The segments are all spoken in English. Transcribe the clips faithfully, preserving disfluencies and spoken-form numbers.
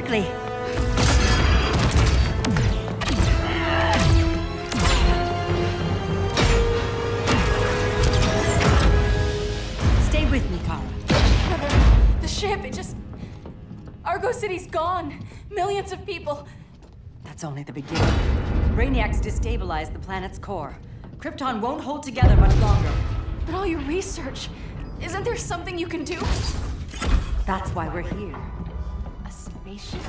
quickly. Stay with me, Kara. Mother, the ship, it just... Argo City's gone. Millions of people. That's only the beginning. Brainiac's destabilized the planet's core. Krypton won't hold together much longer. But all your research... Isn't there something you can do? That's why we're here. A spaceship?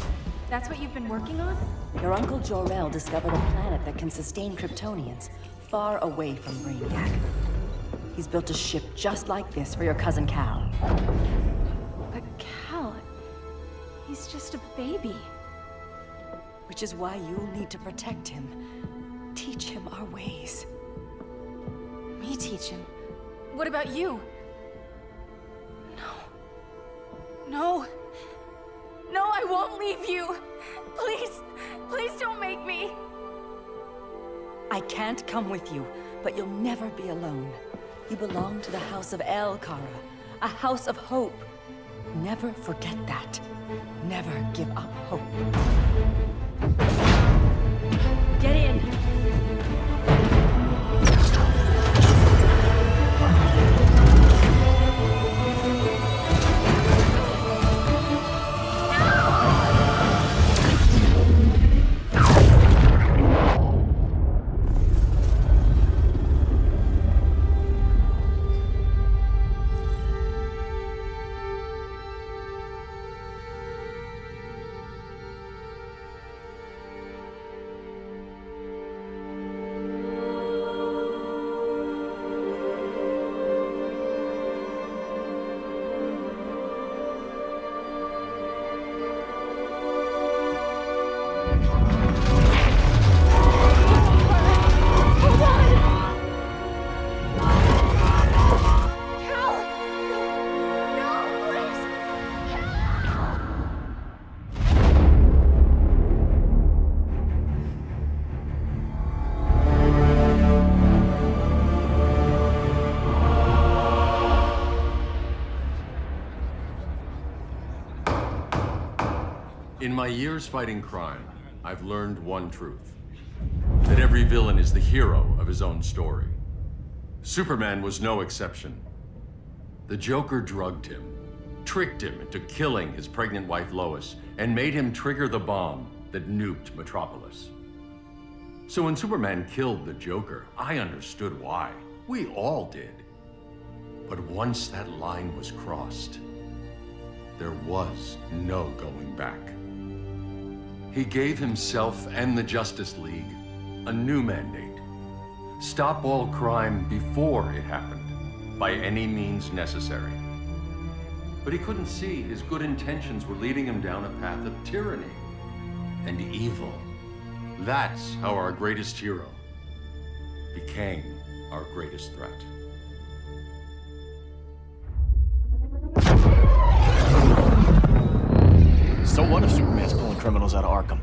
That's what you've been working on? Your uncle Jor-El discovered a planet that can sustain Kryptonians, far away from Brainiac. He's built a ship just like this for your cousin Cal. But Cal... he's just a baby. Which is why you'll need to protect him. Teach him our ways. Me teach him? What about you? No. No, I won't leave you. Please, please don't make me. I can't come with you, but you'll never be alone. You belong to the House of El, Kara. A house of hope. Never forget that. Never give up hope. Get in. In my years fighting crime, I've learned one truth. That every villain is the hero of his own story. Superman was no exception. The Joker drugged him, tricked him into killing his pregnant wife Lois, and made him trigger the bomb that nuked Metropolis. So when Superman killed the Joker, I understood why. We all did. But once that line was crossed, there was no going back. He gave himself and the Justice League a new mandate. Stop all crime before it happened, by any means necessary. But he couldn't see his good intentions were leading him down a path of tyranny and evil. That's how our greatest hero became our greatest threat. So what if Superman's pulling criminals out of Arkham?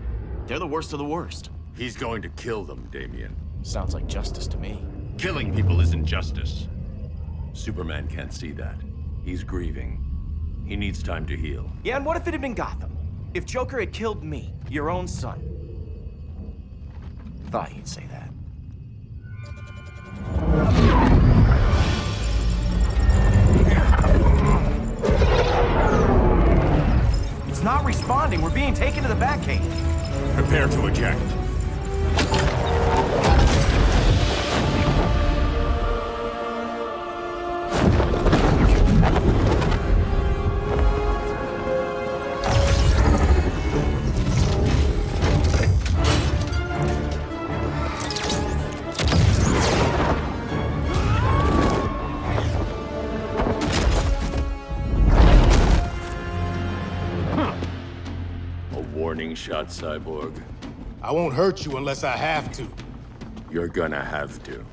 They're the worst of the worst. He's going to kill them, Damian. Sounds like justice to me. Killing people isn't justice. Superman can't see that. He's grieving. He needs time to heal. Yeah, and what if it had been Gotham? If Joker had killed me, your own son? Thought you'd say that. Not responding. We're being taken to the Batcave. Prepare to eject. Shot, Cyborg. I won't hurt you unless I have to. You're gonna have to.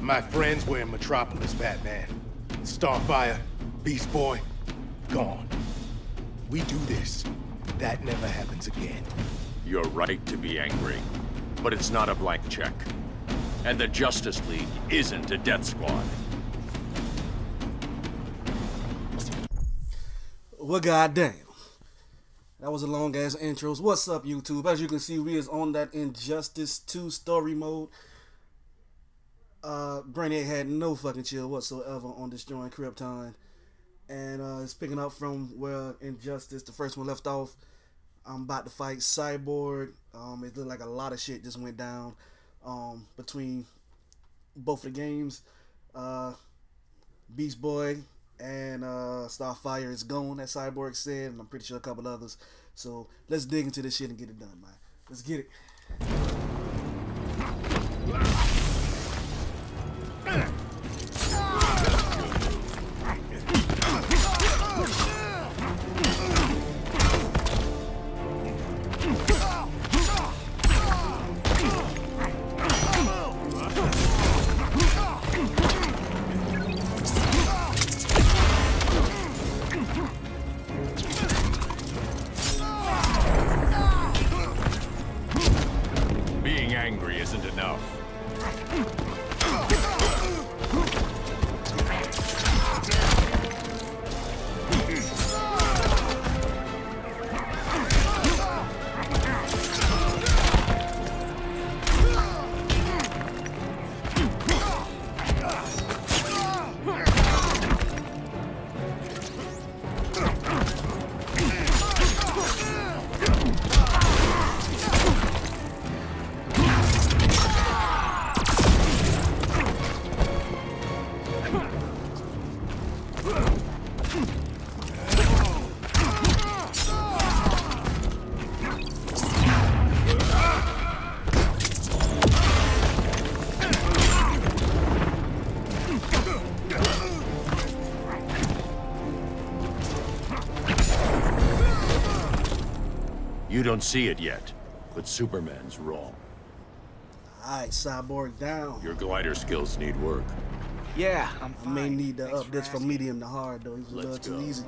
My friends were in Metropolis, Batman. Starfire, Beast Boy, gone. We do this. That never happens again. You're right to be angry, but it's not a blank check. And the Justice League isn't a death squad. Well, goddamn. That was a long ass intros. What's up, YouTube? As you can see, we is on that Injustice two story mode. Uh, Brainiac had no fucking chill whatsoever on destroying Krypton. And uh, it's picking up from where Injustice, the first one, left off. I'm about to fight Cyborg. Um, it looked like a lot of shit just went down um, between both the games. Uh, Beast Boy and uh, Starfire is gone, that Cyborg said, and I'm pretty sure a couple others. So let's dig into this shit and get it done, man. Let's get it. You don't see it yet, but Superman's wrong. Alright, Cyborg down. Your glider skills need work. Yeah, I'm fine. May need to up this from medium to hard, though. He's a little too easy.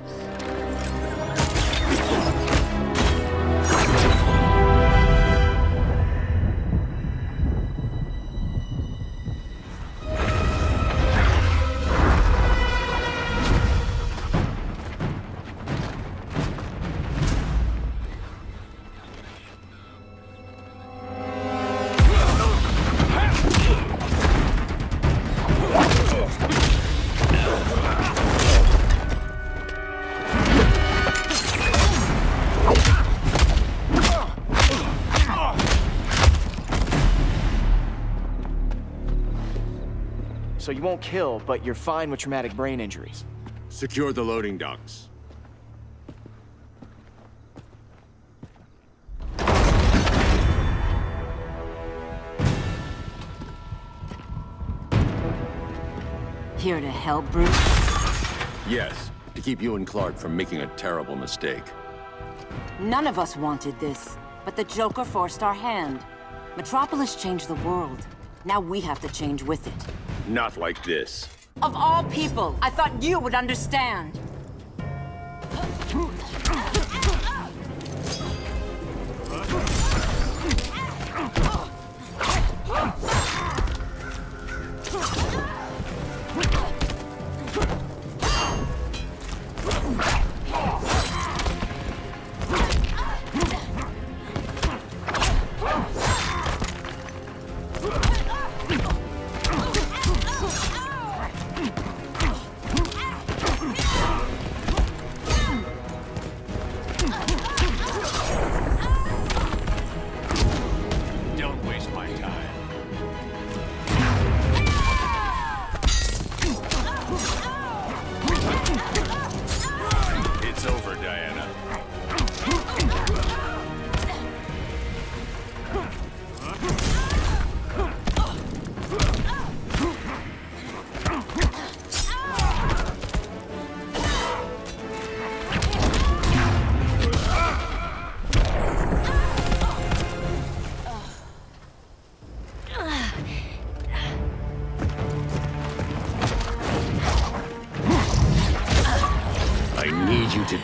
So you won't kill, but you're fine with traumatic brain injuries. Secure the loading docks. Here to help, Bruce? Yes, to keep you and Clark from making a terrible mistake. None of us wanted this, but the Joker forced our hand. Metropolis changed the world. Now we have to change with it. Not like this. Of all people, I thought you would understand.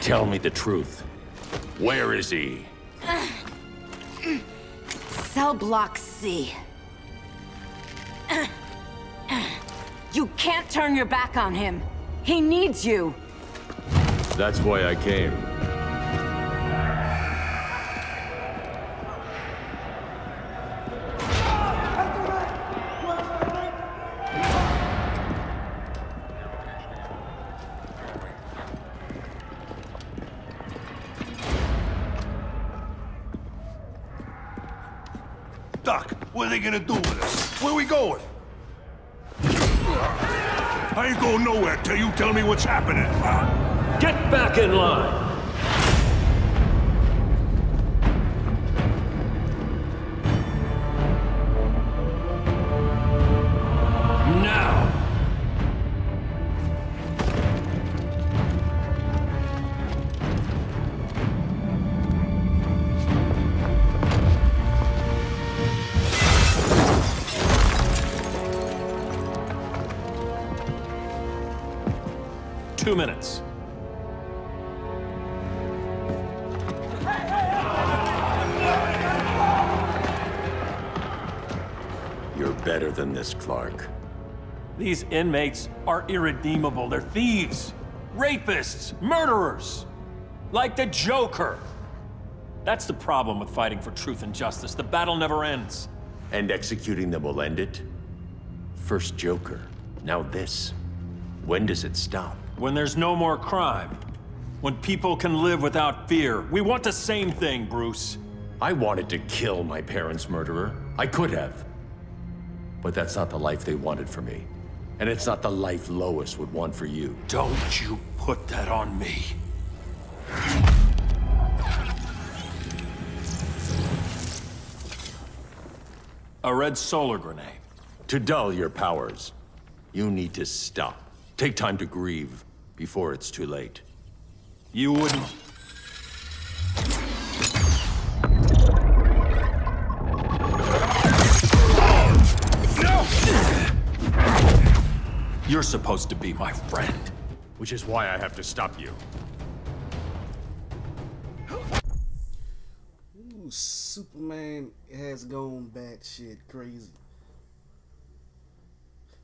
Tell me the truth. Where is he? Cell block C. You can't turn your back on him. He needs you. That's why I came. stuck. What are they gonna do with us? Where we going? I ain't going nowhere till you tell me what's happening. Huh? Get back in line! Two minutes. You're better than this, Clark. These inmates are irredeemable. They're thieves, rapists, murderers, like the Joker. That's the problem with fighting for truth and justice. The battle never ends. And executing them will end it? First Joker, now this. When does it stop? When there's no more crime. When people can live without fear. We want the same thing, Bruce. I wanted to kill my parents' murderer. I could have. But that's not the life they wanted for me. And it's not the life Lois would want for you. Don't you put that on me. A red solar grenade. To dull your powers, you need to stop. Take time to grieve. Before it's too late. You wouldn't... Oh, no! You're supposed to be my friend. Which is why I have to stop you. Ooh, Superman has gone batshit crazy.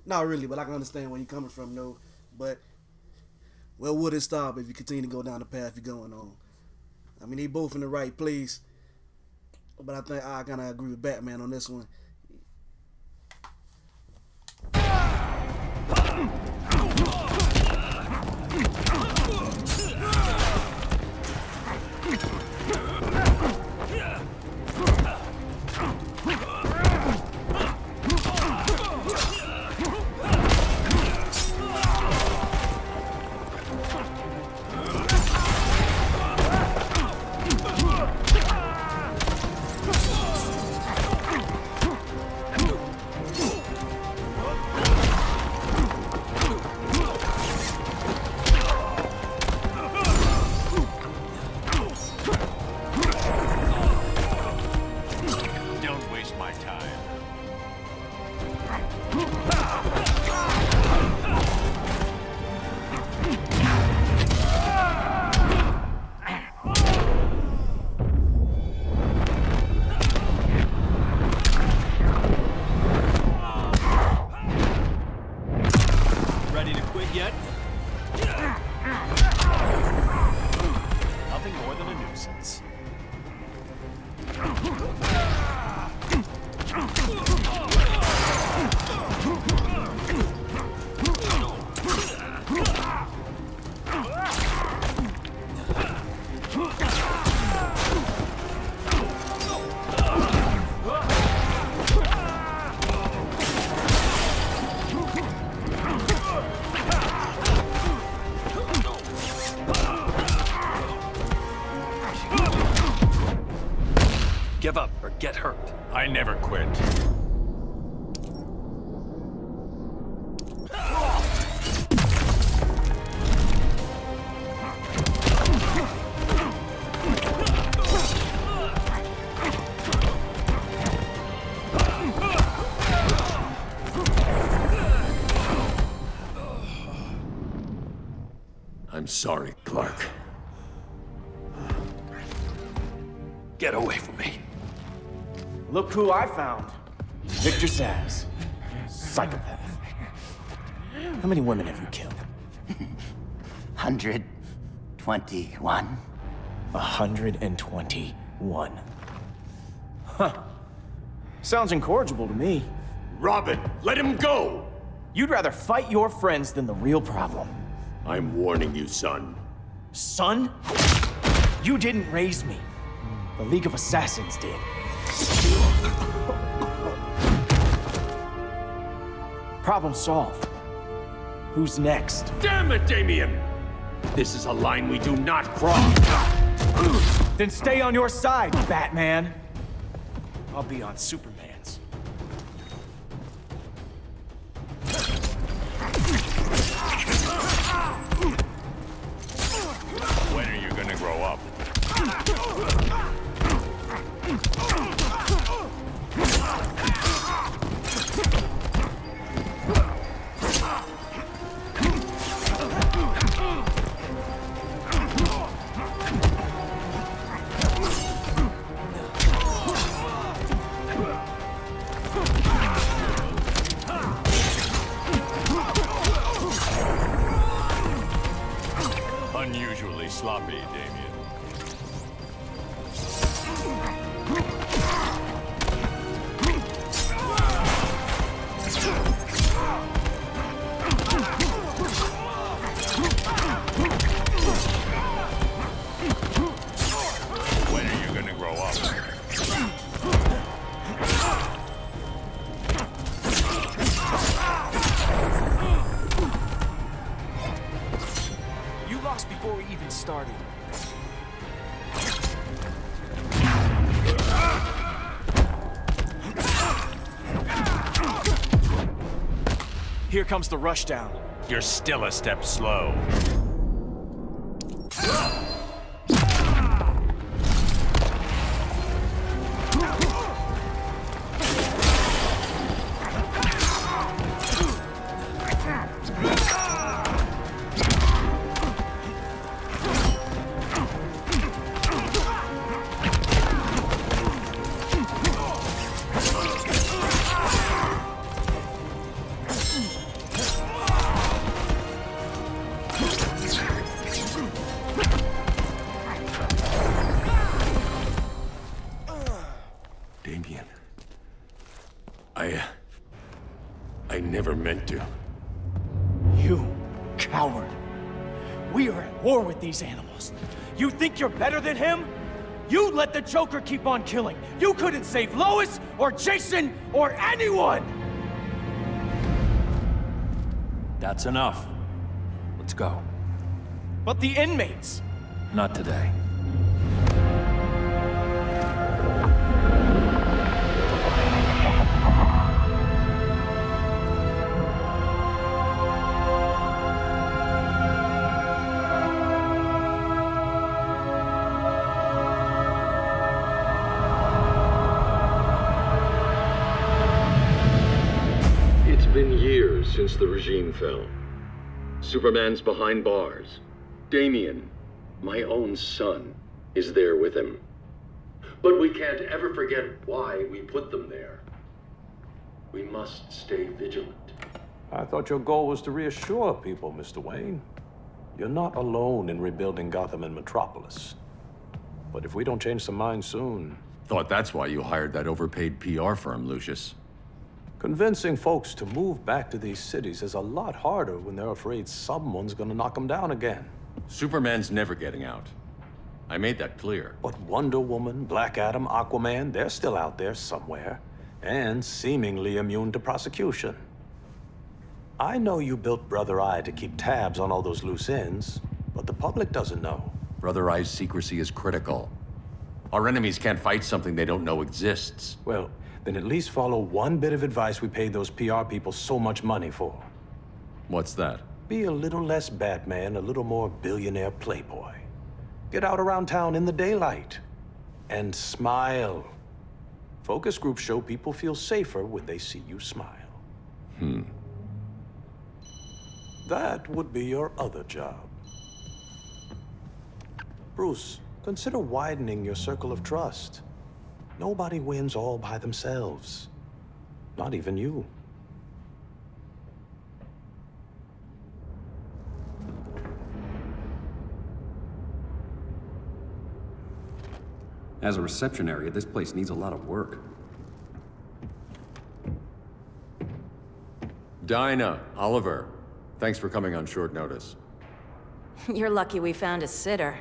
Not really, but I can understand where you're coming from, though. But... where would it stop if you continue to go down the path you're going on? I mean, they both in the right place, but I think I kind of agree with Batman on this one. Give up or get hurt. I never quit. I'm sorry, Clark. Get away from me. Look who I found. Victor Sass. Psychopath. How many women have you killed? one hundred twenty-one. one hundred twenty-one. Huh. Sounds incorrigible to me. Robin, let him go! You'd rather fight your friends than the real problem. I'm warning you, son. Son? You didn't raise me. The League of Assassins did. Problem solved. Who's next? Damn it, Damian! This is a line we do not cross. Then stay on your side, Batman. I'll be on Superman's. When are you gonna grow up? Sloppy, Damian. When are you gonna grow up? You lost before we even started. Here comes the rushdown. You're still a step slow. Animals. You think you're better than him? You let the Joker keep on killing. You couldn't save Lois or Jason or anyone! That's enough. Let's go. But the inmates? Not today. Since the regime fell. Superman's behind bars. Damian, my own son, is there with him. But we can't ever forget why we put them there. We must stay vigilant. I thought your goal was to reassure people, Mister Wayne. You're not alone in rebuilding Gotham and Metropolis. But if we don't change the mind soon... Thought that's why you hired that overpaid P R firm, Lucius. Convincing folks to move back to these cities is a lot harder when they're afraid someone's gonna knock them down again. Superman's never getting out. I made that clear. But Wonder Woman, Black Adam, Aquaman, they're still out there somewhere, and seemingly immune to prosecution. I know you built Brother Eye to keep tabs on all those loose ends, but the public doesn't know. Brother Eye's secrecy is critical. Our enemies can't fight something they don't know exists. Well. Then at least follow one bit of advice we paid those P R people so much money for. What's that? Be a little less Batman, a little more billionaire playboy. Get out around town in the daylight and smile. Focus groups show people feel safer when they see you smile. Hmm. That would be your other job. Bruce, consider widening your circle of trust. Nobody wins all by themselves. Not even you. As a reception area, this place needs a lot of work. Dinah, Oliver, thanks for coming on short notice. You're lucky we found a sitter.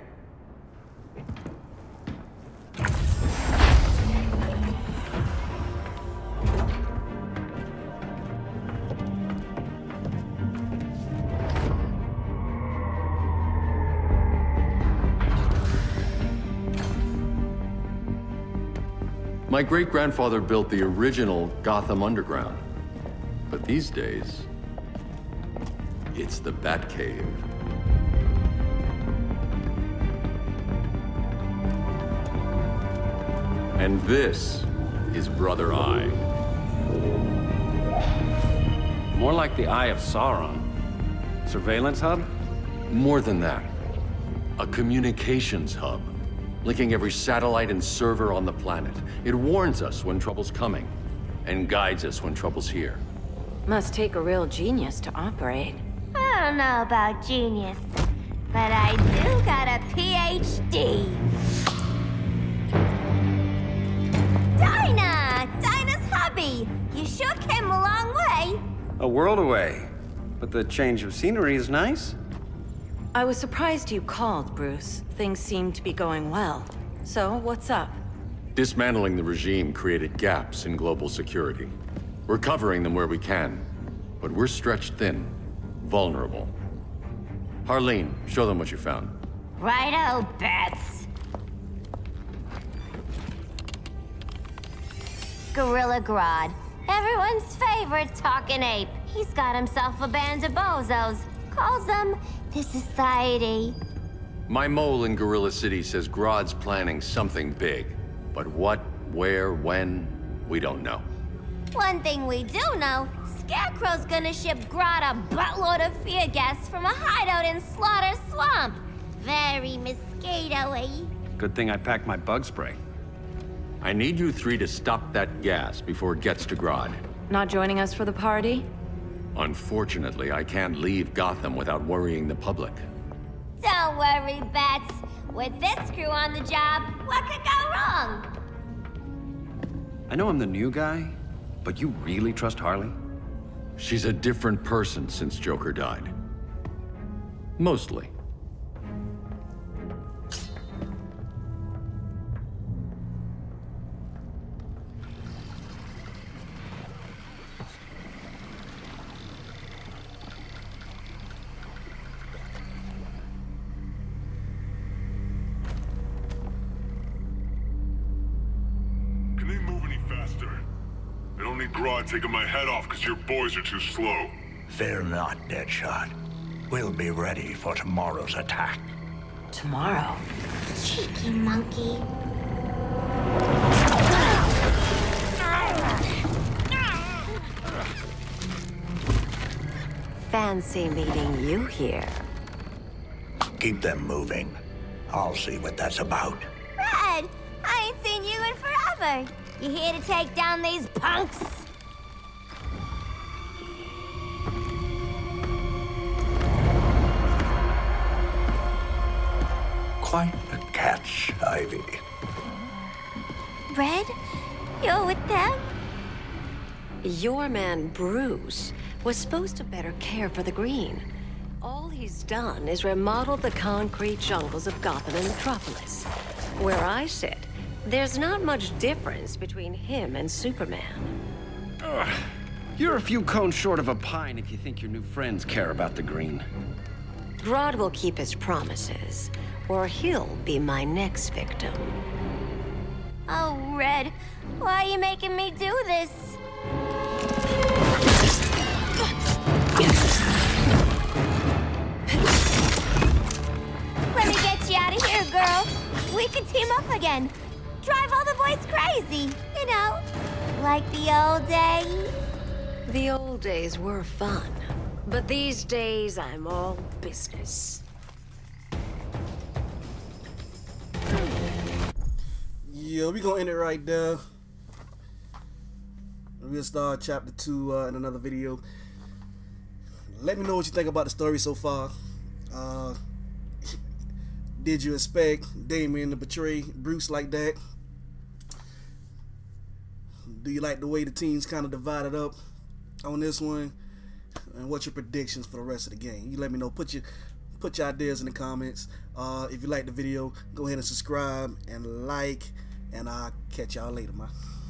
My great-grandfather built the original Gotham Underground. But these days, it's the Batcave. And this is Brother Eye. More like the Eye of Sauron. Surveillance hub? More than that. A communications hub. Linking every satellite and server on the planet. It warns us when trouble's coming, and guides us when trouble's here. Must take a real genius to operate. I don't know about genius, but I do got a P H D. Dinah! Dinah's hobby! You sure came a long way. A world away. But the change of scenery is nice. I was surprised you called, Bruce. Things seemed to be going well. So, what's up? Dismantling the regime created gaps in global security. We're covering them where we can, but we're stretched thin, vulnerable. Harleen, show them what you found. Righto, Bats. Gorilla Grodd, everyone's favorite talking ape. He's got himself a band of bozos. Calls them the Society. My mole in Gorilla City says Grodd's planning something big. But what, where, when, we don't know. One thing we do know, Scarecrow's gonna ship Grodd a buttload of fear gas from a hideout in Slaughter Swamp. Very mosquito-y. Good thing I packed my bug spray. I need you three to stop that gas before it gets to Grodd. Not joining us for the party? Unfortunately, I can't leave Gotham without worrying the public. Don't worry, Bats. With this crew on the job, what could go wrong? I know I'm the new guy, but you really trust Harley? She's a different person since Joker died. Mostly. Taking my head off because your boys are too slow. Fear not, Deadshot. We'll be ready for tomorrow's attack. Tomorrow? Cheeky monkey. Fancy meeting you here. Keep them moving. I'll see what that's about. Red, I ain't seen you in forever. You here to take down these punks? Quite a catch, Ivy. Red? You're with them? Your man, Bruce, was supposed to better care for the green. All he's done is remodel the concrete jungles of Gotham and Metropolis. Where I sit, there's not much difference between him and Superman. Ugh. You're a few cones short of a pine if you think your new friends care about the green. Grodd will keep his promises, or he'll be my next victim. Oh, Red, why are you making me do this? Let me get you out of here, girl. We could team up again. Drive all the boys crazy, you know, like the old days. The old days were fun, but these days I'm all business. Yeah, we gonna end it right there. We'll start chapter two uh, in another video. Let me know what you think about the story so far. Uh, did you expect Damian to betray Bruce like that? Do you like the way the team's kind of divided up on this one? And what's your predictions for the rest of the game? You let me know. Put your put your ideas in the comments. Uh, if you like the video, go ahead and subscribe and like. And I'll catch y'all later, man.